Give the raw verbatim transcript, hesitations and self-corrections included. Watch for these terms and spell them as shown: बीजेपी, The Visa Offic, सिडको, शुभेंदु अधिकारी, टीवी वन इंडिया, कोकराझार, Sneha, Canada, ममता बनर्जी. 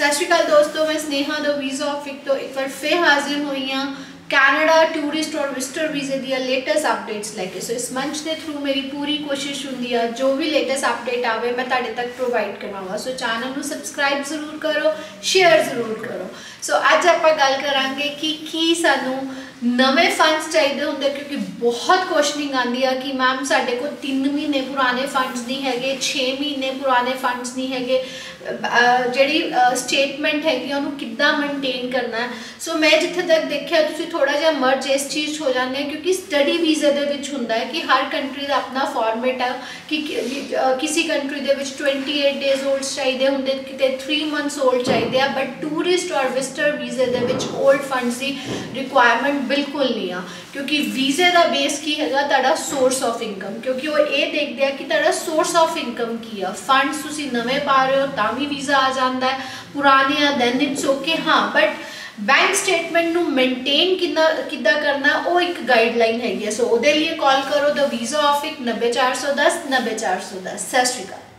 सत श्री अकाल दोस्तों, मैं स्नेहा द वीज़ा ऑफिक तो एक बार फिर हाजिर हुई हूँ कनाडा टूरिस्ट और विजिटर वीज़े दिया लेटेस्ट अपडेट्स लेके। सो इस मंच के थ्रू मेरी पूरी कोशिश होंगी है जो भी लेटेस्ट अपडेट आवे मैं तुहाडे तक प्रोवाइड करवाऊँगा। सो चैनल को सबसक्राइब जरूर करो, शेयर जरूर करो। सो अज आप गल करांगे कि की सानू नवे फंड्स चाहिए होंगे, क्योंकि बहुत क्वेश्चनिंग आती है कि मैम साढ़े को तीन महीने पुराने फंड्स नहीं है, छे महीने पुराने फंड्स नहीं है, जी स्टेटमेंट हैगी उन्होंने किद्दां मेनटेन करना है। सो मैं जिथे तक देखिया तुसीं थोड़ा जिहा मर्ज इस चीज़ हो जाने, क्योंकि स्टडी वीज़े दे विच हुंदा है कि हर कंट्री का अपना फॉर्मेट है कि किसी कंट्री के ट्वेंटी एट डेज ओल्ड चाहिए होंगे, कितने थ्री मंथस ओल्ड चाहिए, बट टूरिस्ट और विजिटर वीज़े दे विच ओल्ड फंड्स की रिक्वायरमेंट बिल्कुल नहीं आ, क्योंकि वीज़े का बेस की है तुहाडा सोर्स ऑफ इनकम, क्योंकि वो ये देखते हैं कि तुहाडा सोर्स ऑफ इनकम की है। फंड्स तुसीं नवे पा रहे हो तां भी वीज़ा आ जाता है, पुराने आ दैन इट्स ओके। हाँ, बट बैंक स्टेटमेंट नू मेनटेन किन्ना किद्दां करना वो एक गाइडलाइन हैगी है। सो उहदे लिए कॉल करो द वीज़ा ऑफिक नब्बे चार सौ दस नब्बे चार सौ दस। सत श्री अकाल।